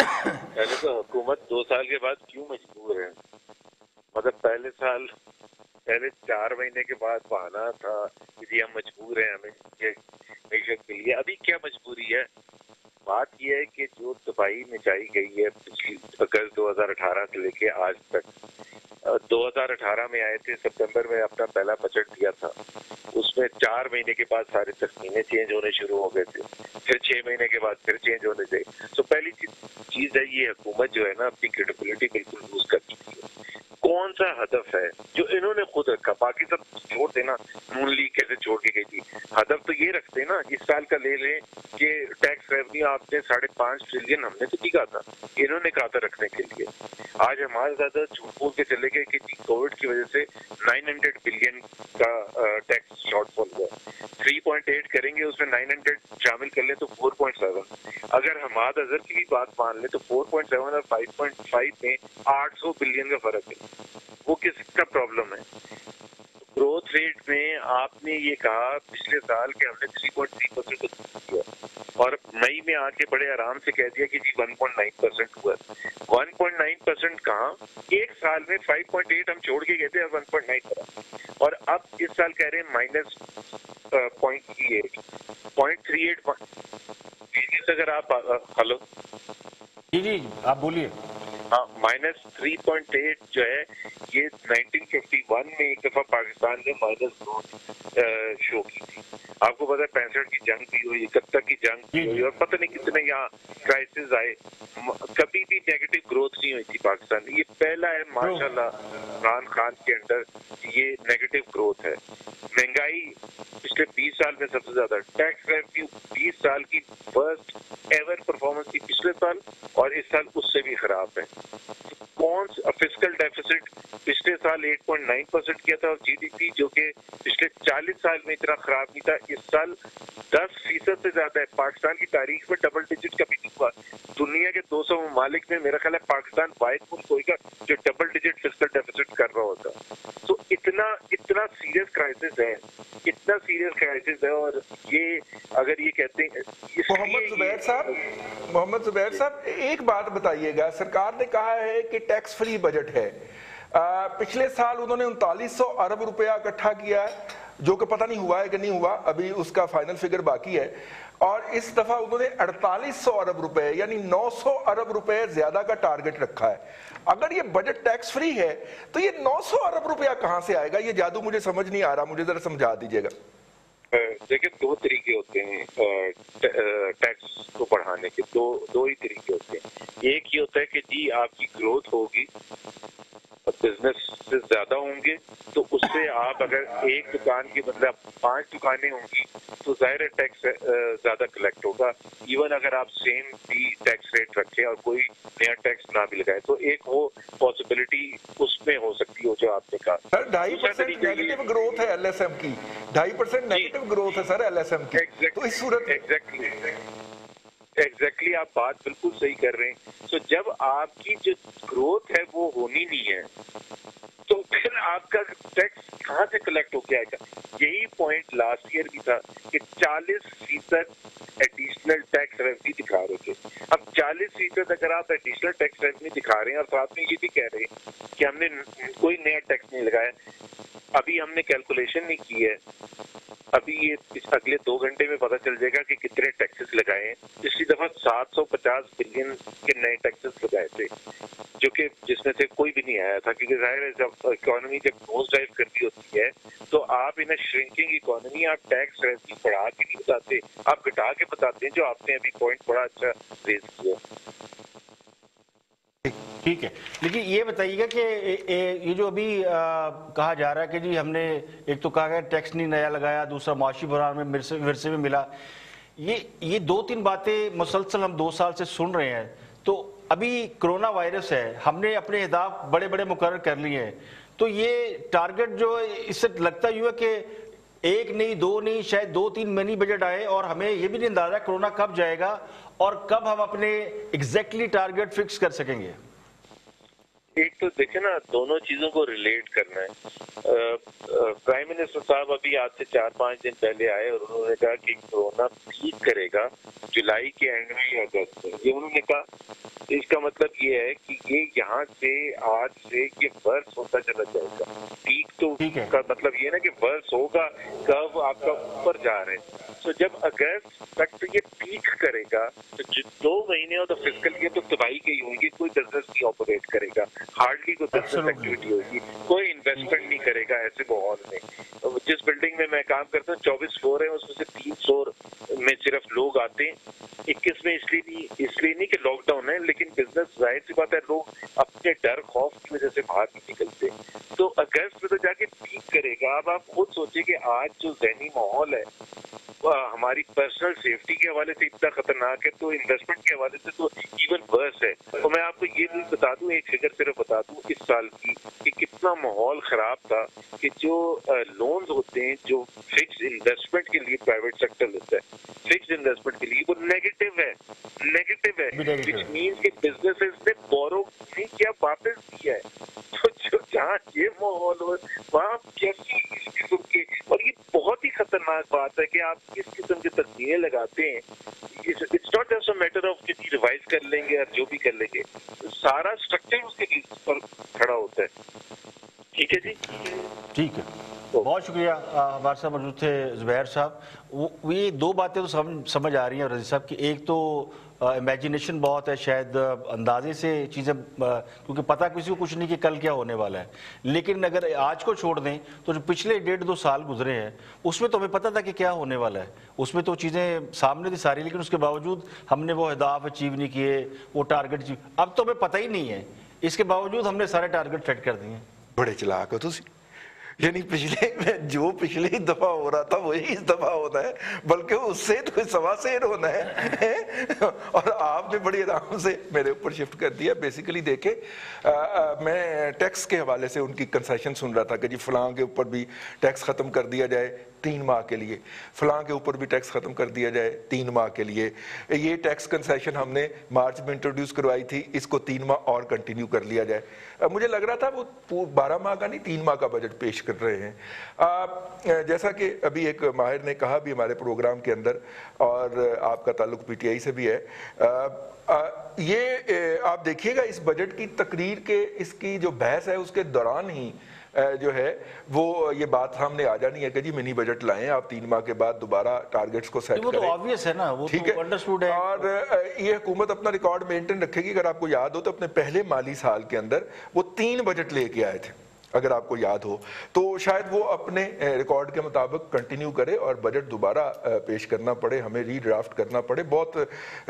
पहले तो हुकूमत 2 साल के बाद क्यों मजबूर है? मतलब पहले 4 महीने के बाद बहाना था कि हम मजबूर हैं, हमें मेजर के लिए। अभी क्या मजबूरी है? बात यह है कि जो तबाही मचाई गई है पिछली अगस्त 2018 से लेके आज तक। 2018 में आए थे, सितंबर में अपना पहला बजट दिया था, उसमें 4 महीने के बाद सारे तकसीमें चेंज होने शुरू हो गए थे, फिर 6 महीने के बाद फिर चेंज होने थे। तो पहली चीज़ है ये हुकूमत जो है ना अपनी क्रेडिबिलिटी बिल्कुल लूज कर चुकी है। कौन सा हदफ है जो इन्होंने खुद रखा? बाकी सब छोड़ देना, नून लीग कैसे छोड़ के गई थी, हदफ तो ये रखते ना इस साल का ले लें कि टैक्स रेवन्यू आपने 5.5 ट्रिलियन हमने तो टिका था, इन्होंने कहा था रखने के लिए। आज हमारे ज्यादा झूठ बोल के चले गए कि कोविड की वजह से 900 बिलियन का टैक्स शॉर्टफॉल हुआ, 3.8 करेंगे उसमें 900 शामिल कर ले तो 4.7। अगर हमाद अजहर की भी बात मान ले तो 4.7 और 5.5 में 800 बिलियन का फर्क है। वो किसका प्रॉब्लम है? ग्रोथ रेट में आपने ये कहा पिछले साल के हमने 3.3% किया और मई में आके बड़े आराम से कह दिया कि जी 1.9% हुआ। 1.9% कहाँ? एक साल में 5.8 हम छोड़ के गए थे, अब 1.9 करा, और अब इस साल कह रहे हैं -0.38। अगर आप हेलो जी आप बोलिए। हाँ, -3.8 जो है ये 1951 में एक दफा पाकिस्तान ने -0 शो की थी। आपको पता है 65 की जंग भी हुई, 71 की जंग भी हुई, और पता नहीं कितने यहाँ क्राइसिस आए, कभी भी नेगेटिव ग्रोथ नहीं हुई थी पाकिस्तान में। ये पहला है माशाल्लाह इमरान खान के अंडर ये नेगेटिव ग्रोथ है। महंगाई पिछले 20 साल में सबसे ज्यादा, टैक्स रेवन्यू 20 साल की फर्स्ट एवर परफॉर्मेंस थी पिछले साल, और इस साल उससे भी खराब है। कौन सा फिस्कल डेफिसिट पिछले साल 8.9% किया था, और जीडीपी जो कि पिछले 40 साल में इतना खराब नहीं था, इस साल 10% से ज्यादा है। पाकिस्तान की तारीख में डबल डिजिट कभी नहीं हुआ। दुनिया के 200 ममालिक में मेरा ख्याल है पाकिस्तान वाहिद मुल्क होगा जो डबल डिजिट फिस्कल डेफिसिट कर रहा होता। तो इतना सीरियस क्राइसिस है, इतना सीरियस क्राइसिस है। और ये अगर ये कहते हैं मोहम्मद ज़ुबैर साहब एक बात बताइएगा, सरकार ने कहा है कि टैक्स फ्री बजट है। पिछले साल उन्होंने 3900 अरब रुपया इकट्ठा किया है, जो कि पता नहीं हुआ है कि नहीं हुआ, अभी उसका फाइनल फिगर बाकी है। और इस दफा उन्होंने 4800 अरब रुपए यानी 900 अरब रुपए ज्यादा का टारगेट रखा है। अगर ये बजट टैक्स फ्री है तो ये 900 अरब रुपया कहाँ से आएगा? ये जादू मुझे समझ नहीं आ रहा, मुझे जरा समझा दीजिएगा। देखिए 2 तरीके होते हैं टैक्स को बढ़ाने के, दो ही तरीके होते हैं। एक ये होता है कि जी आपकी ग्रोथ होगी, बिजनेस से ज्यादा होंगे, तो उससे आप अगर 1 दुकान के बदले 5 दुकानें होंगी तो जाहिर है टैक्स ज्यादा कलेक्ट होगा। इवन अगर आप सेम भी टैक्स रेट रखें और कोई नया टैक्स ना भी लगाए, तो एक वो पॉसिबिलिटी उसमें हो सकती है जो आपने कहा। 2.5% नेगेटिव ग्रोथ है LSM की, 2.5% नेगेटिव ग्रोथ है सर LSM की। तो इस सूरत एग्जैक्टली आप बात बिल्कुल सही कर रहे हैं। तो जब आपकी जो ग्रोथ है वो होनी नहीं है तो फिर आपका टैक्स कहाँ से कलेक्ट होके आएगा? यही पॉइंट लास्ट ईयर भी था कि 40% एडिशनल टैक्स रेवन्यू दिखा रहे थे। अब 40% अगर आप एडिशनल टैक्स रेवन्यू दिखा रहे हैं और साथ में ये भी कह रहे हैं कि हमने कोई नया टैक्स नहीं लगाया, अभी हमने कैलकुलेशन नहीं की है, अभी ये अगले 2 घंटे में पता चल जाएगा कि कितने टैक्सेस लगाए हैं। पिछली दफा 750 बिलियन के नए टैक्सेस लगाए थे, जो कि जिसमें से कोई भी नहीं आया था, क्योंकि जाहिर है जब इकोनॉमी जब नोज डाइव करती होती है तो आप इन श्रिंकिंग इकोनॉमी आप टैक्स रेवन्यू बढ़ा के नहीं बताते, आप घटा के बताते हैं, जो आपने अभी पॉइंट बड़ा अच्छा रेज किया। ठीक है, लेकिन ये बताइएगा कि ये जो अभी कहा जा रहा है कि जी हमने एक तो कहा गया टैक्स नहीं नया लगाया, दूसरा माशी बहरान में विरसे में मिला, ये 2-3 बातें मुसलसल हम 2 साल से सुन रहे हैं। तो अभी कोरोना वायरस है, हमने अपने अहदाफ बड़े बड़े मुकर्रर कर लिए हैं, तो ये टारगेट जो इससे लगता यूँ है कि एक नहीं, दो नहीं, शायद 2-3 मिनी बजट आए और हमें यह भी नहीं अंदाजा कोरोना कब जाएगा और कब हम अपने एग्जैक्टली टारगेट फिक्स कर सकेंगे। एक तो देखे ना, दोनों चीजों को रिलेट करना है। प्राइम मिनिस्टर साहब अभी आज से 4-5 दिन पहले आए और उन्होंने कहा कि कोरोना पीक करेगा जुलाई के एंड में या अगस्त में, ये उन्होंने कहा। इसका मतलब ये है कि ये यहाँ से आज से ये वर्ष होता चला जाएगा। पीक तो का मतलब ये ना कि वर्ष होगा, कब आपका ऊपर जा रहे हैं। तो जब अगस्त तक तो ये पीक करेगा, तो जो 2 महीने और फिजिकल ये तो तबाही की होगी। कोई बिजनेस नहीं ऑपरेट करेगा, हार्डली कोई बिजनेस एक्टिविटी होगी, कोई इन्वेस्टमेंट नहीं करेगा। ऐसे माहौल में जिस बिल्डिंग में मैं काम करता हूँ 24 फ्लोर है, उसमें से 3 फ्लोर में सिर्फ लोग आते हैं। 21 में इसलिए नहीं कि लॉकडाउन है, लेकिन बिजनेस जाहिर सी बात है लोग अपने डर खौफ की वजह से बाहर नहीं निकलते। तो अगस्त में तो जाके ठीक करेगा। अब आप खुद सोचिए कि आज जो जहनी माहौल है हमारी पर्सनल सेफ्टी के हवाले से इतना खतरनाक है, तो इन्वेस्टमेंट के हवाले से तो इवन वर्स है। तो मैं आपको ये भी बता दूं, एक फिगर सिर्फ बता दूं इस साल की कि कितना माहौल खराब था कि जो लोन्स होते हैं जो फिक्स इन्वेस्टमेंट के लिए प्राइवेट सेक्टर लेता है, फिक्स इन्वेस्टमेंट के लिए वो नेगेटिव है विच मीन्स कि बिजनेसेस ने बोरो नहीं किया, वापस किया है। तो जहाँ ये माहौल हो वहाँ कैसी इस किस्म के, और ये बहुत ही खतरनाक बात है कि आप किस किस्म के तस्वीरें लगाते हैं। It's not just a matter of कि रिवाइज कर लेंगे और जो भी कर लेंगे, सारा स्ट्रक्चर उसके बीच पर खड़ा होता है। ठीक है जी, ठीक है, तो बहुत शुक्रिया। हमारे साथ मौजूद थे जुबैर साहब। ये 2 बातें तो समझ आ रही हैं रजी साहब की। एक तो इमेजिनेशन बहुत है, शायद अंदाजे से चीज़ें, क्योंकि पता किसी को कुछ नहीं कि कल क्या होने वाला है। लेकिन अगर आज को छोड़ दें तो जो पिछले 1-2 साल गुजरे हैं उसमें तो हमें पता था कि क्या होने वाला है, उसमें तो चीज़ें सामने थी सारी, लेकिन उसके बावजूद हमने वो अहदाफ अचीव नहीं किए, वो टारगेट अचीव। अब तो हमें पता ही नहीं है, इसके बावजूद हमने सारे टारगेट सेट कर दिए। बड़े चलाक हो तुम। यानी पिछले दफा हो रहा था वही इस दफा होता है, बल्कि उससे तो 1.25 होना है और आपने बड़ी आराम से मेरे ऊपर शिफ्ट कर दिया। बेसिकली देखे मैं टैक्स के हवाले से उनकी कंसेशन सुन रहा था कि जी फलां के ऊपर भी टैक्स ख़त्म कर दिया जाए 3 माह के लिए, फलां के ऊपर भी टैक्स ख़त्म कर दिया जाए 3 माह के लिए। ये टैक्स कंसेशन हमने मार्च में इंट्रोड्यूस करवाई थी, इसको 3 माह और कंटिन्यू कर लिया जाए। मुझे लग रहा था वो 12 माह का नहीं 3 माह का बजट पेश कर रहे हैं। जैसा कि अभी एक माहिर ने कहा भी हमारे प्रोग्राम के अंदर, और आपका ताल्लुक पीटीआई से भी है, ये आप देखिएगा इस बजट की तकरीर के इसकी जो बहस है उसके दौरान ही जो है वो ये बात सामने आ जानी है कि जी मिनी बजट लाएं आप 3 माह के बाद दोबारा टारगेट्स को सेट करें। वो तो ऑब्वियस है ना, वो ठीक है, अंडरस्टूड है। और ये हुकूमत अपना रिकॉर्ड मेंटेन रखेगी। अगर आपको याद हो तो अपने पहले माली साल के अंदर वो 3 बजट लेके आए थे, अगर आपको याद हो तो शायद वो अपने रिकॉर्ड के मुताबिक कंटिन्यू करे और बजट दोबारा पेश करना पड़े, हमें रीड्राफ्ट करना पड़े। बहुत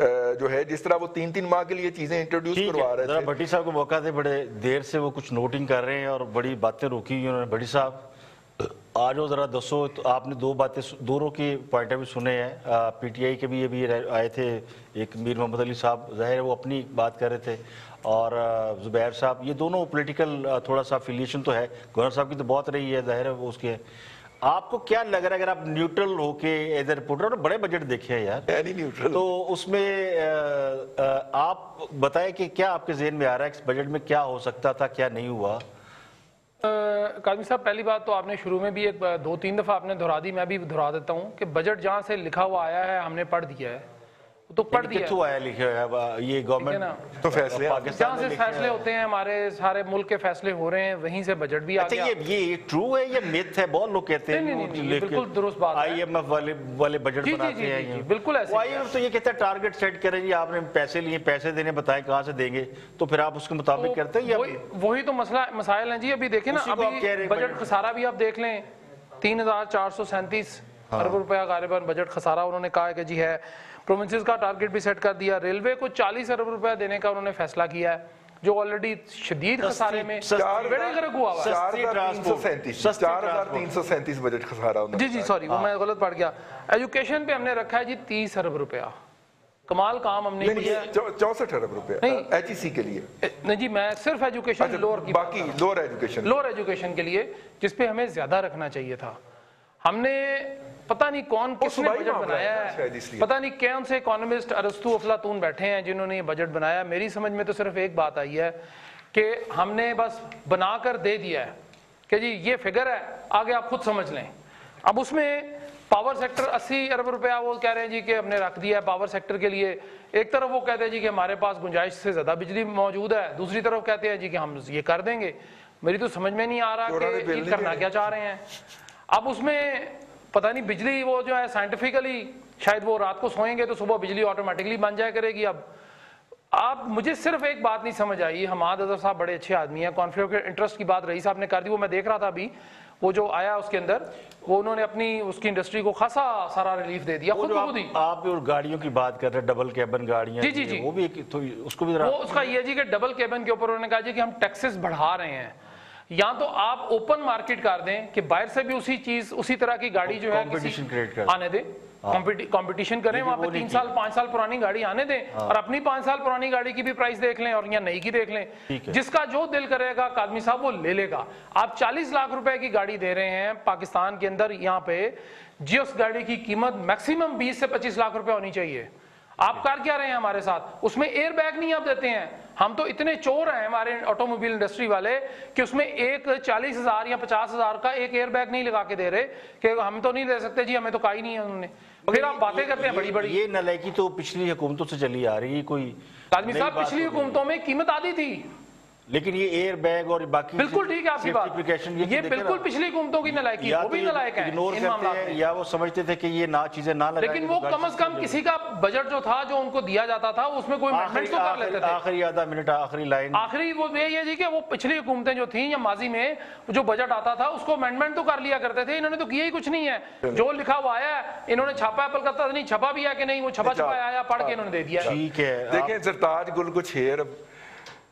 जो है जिस तरह वो 3-3 माह के लिए चीजें इंट्रोड्यूस करवा रहे थे। भट्टी साहब को मौका दे, बड़े देर से वो कुछ नोटिंग कर रहे हैं और बड़ी बातें रोकी उन्होंने। भट्टी साहब आज वो जरा दसो, तो आपने 2 बातें, दोनों के पॉइंट भी सुने हैं। पीटीआई के भी ये भी आए थे, एक मीर मोहम्मद अली साहब, ज़ाहिर वो अपनी बात कर रहे थे, और जुबैर साहब। ये दोनों पॉलिटिकल थोड़ा सा एफिलिएशन तो है, गवर्नर साहब की तो बहुत रही है, ज़ाहिर है वो उसके। आपको क्या लग रहा है अगर आप न्यूट्रल होके एज ए रिपोर्टर, बड़े बजट देखे हैं यार, तो उसमें आप बताएं कि क्या आपके जहन में आ रहा है इस बजट में क्या हो सकता था, क्या नहीं हुआ। काजमी साहब, पहली बात तो आपने शुरू में भी 2-3 दफ़ा आपने दोहरा दी, मैं भी दोहरा देता हूँ कि बजट जहाँ से लिखा हुआ आया है हमने पढ़ दिया है, तो पढ़ दिया है। आया लिखा है ये गवर्नमेंट ना, तो फैसले जहाँ से फैसले होते हैं, हमारे सारे मुल्क के फैसले हो रहे हैं, वहीं से बजट भी आ गया। ये ट्रू है, ये मिथ है, बहुत लोग कहते हैं। बिल्कुल दुरुस्त बात है, IMF वाले बजट बनाते हैं, बिल्कुल ऐसे। IMF तो ये कहता है टारगेट सेट करें जी, आपने पैसे लिए, पैसे देने बताए, कहाँ से देंगे, तो फिर आप उसके मुताबिक करते हैं। वही तो मसाइल है जी। अभी देखें ना, अभी बजट खसारा भी आप देख लें, 3437 अरब रुपया गालिबा बजट खसारा उन्होंने कहा कि जी है। प्रोविंसेस का टारगेट भी सेट कर दिया, रेलवे को 40 अरब रुपया देने का उन्होंने फैसला किया है, जो ऑलरेडी शदीद खसारे में गलत पड़ गया। एजुकेशन पे हमने रखा है जी 30 अरब रुपया, कमाल काम हमने किया 64 अरब रुपया एचईसी के लिए। नहीं जी, मैं सिर्फ एजुकेशन लोअर की, बाकी लोअर एजुकेशन के लिए जिसपे हमें ज्यादा रखना चाहिए था, हमने पता नहीं कौन किसने बजट बनाया है, पता नहीं कौन से इकोनॉमिस्ट अरस्तु अफलातून बैठे हैं जिन्होंने ये बजट बनाया। मेरी समझ में तो सिर्फ एक बात आई है कि हमने बस बनाकर दे दिया है कि जी ये फिगर है, आगे आप खुद समझ लें। अब उसमें पावर सेक्टर 80 अरब रुपया वो कह रहे हैं जी कि हमने रख दिया है पावर सेक्टर के लिए। एक तरफ वो कहते हैं जी कि हमारे पास गुंजाइश से ज़्यादा बिजली मौजूद है, दूसरी तरफ कहते हैं जी कि हम ये कर देंगे। मेरी तो समझ में नहीं आ रहा कि करना क्या चाह रहे हैं। अब उसमें पता नहीं बिजली वो जो है साइंटिफिकली शायद वो रात को सोएंगे तो सुबह बिजली ऑटोमेटिकली बन जाया करेगी। अब आप मुझे सिर्फ एक बात नहीं समझ आई, हमाद अजहर साहब बड़े अच्छे आदमी हैं, कॉन्फ्लिक्ट ऑफ इंटरेस्ट की बात रही साहब ने कर दी, वो मैं देख रहा था अभी वो जो आया उसके अंदर, वो उन्होंने अपनी उसकी इंडस्ट्री को खासा सारा रिलीफ दे दिया खुद को दी। आप और गाड़ियों की बात कर रहे हैं, डबल केबन गाड़ियां, जी जी जी वो भी एक, तो उसको भी वो उसका ये जी कि डबल केबन के ऊपर उन्होंने कहा जी कि हम टैक्सेस बढ़ा रहे हैं, या तो आप ओपन मार्केट कर दें कि बाहर से भी उसी चीज उसी तरह की गाड़ी जो है कंपटीशन क्रिएट कर आने दें, कंपटीशन करें वहाँ पे 3 साल 5 साल पुरानी गाड़ी आने दें और अपनी 5 साल पुरानी गाड़ी की भी प्राइस देख लें और यहाँ नई की देख लें। जिसका जो दिल करेगा कादमी साहब वो ले लेगा। आप 40 लाख रुपए की गाड़ी दे रहे हैं पाकिस्तान के अंदर, यहाँ पे जिस गाड़ी की कीमत मैक्सिमम 20 से 25 लाख रुपए होनी चाहिए, आप कर क्या रहे हैं हमारे साथ? उसमें एयर बैग नहीं आप देते हैं। हम तो इतने चोर हैं हमारे ऑटोमोबाइल इंडस्ट्री वाले कि उसमें एक 40,000 या 50,000 का एक एयर बैग नहीं लगा के दे रहे कि हम तो नहीं दे सकते जी, हमें तो का ही नहीं है उन्होंने। फिर आप बातें करते हैं बड़ी बड़ी। ये नलायकी तो पिछली हुकूमतों से चली आ रही है, कोई आदमी साहब पिछली हुकूमतों में कीमत आधी थी, लेकिन ये एयर बैग और बाकी बिल्कुल ठीक है आपकी बात, ये बिल्कुल पिछली हुकूमतों की नलायकी, वो भी नलायक हैं या वो समझते थे कि ये ना चीजें ना लगाएं, लेकिन वो कम से कम किसी का बजट जो था जो उनको दिया जाता था उसमें कोई मेंटेनेंस तो कर लेते थे। आखिरी आधा मिनट आखिरी लाइन आखिरी वो ये जी कि वो पिछली हुकूमतें जो थी या माजी में जो बजट आता था उसको अमेंडमेंट तो कर लिया करते थे, इन्होंने तो किया ही कुछ नहीं है। जो लिखा हुआ आया इन्होंने छापा है, कलकत्ता नहीं छपा भी है कि नहीं, वो छपा छपाया आया पढ़ के इन्होंने दे दिया। ठीक है, देखिए सरताज गुल को 6 अरब,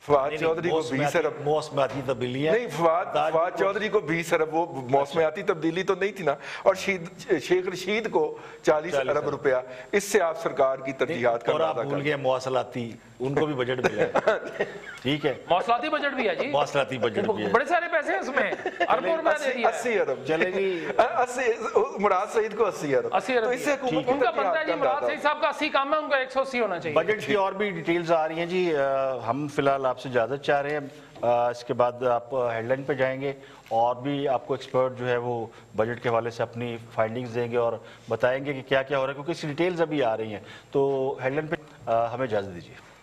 फवाद चौधरी को 20 अरब मौसमियाती तब्दीली है, नहीं फवाद चौधरी को 20 अरब, वो मौसमियाती तब्दीली तो नहीं थी ना, और शेख रशीद को 40 अरब रुपया। इससे आप सरकार की तरजीहात का अंदाजा कर सकते हैं। मौसलाती उनको भी बजट मिला है, ठीक है मौसलाती बजट भी है जी, मौसलाती बजट भी है, बड़े सारे पैसे हैं उसमें, अरबों रुपया दे दिया, 80 अरब चलेगी, 80 मुराद सईद को 80 अरब, तो इससे उनका बनता है जी, मुराद सईद साहब का 80 काम है, उनका 180 होना चाहिए। बजट की और भी डिटेल्स आ रही हैं जी, हम फिलहाल आपसे इजाजत चाह रहे हैं, इसके बाद आप हेडलाइन पे जाएंगे और भी आपको एक्सपर्ट जो है वो बजट के हवाले से अपनी फाइंडिंग्स देंगे और बताएंगे कि क्या क्या हो रहा है, क्योंकि इसकी डिटेल्स अभी आ रही हैं। तो हेडलाइन पे हमें इजाजत दीजिए।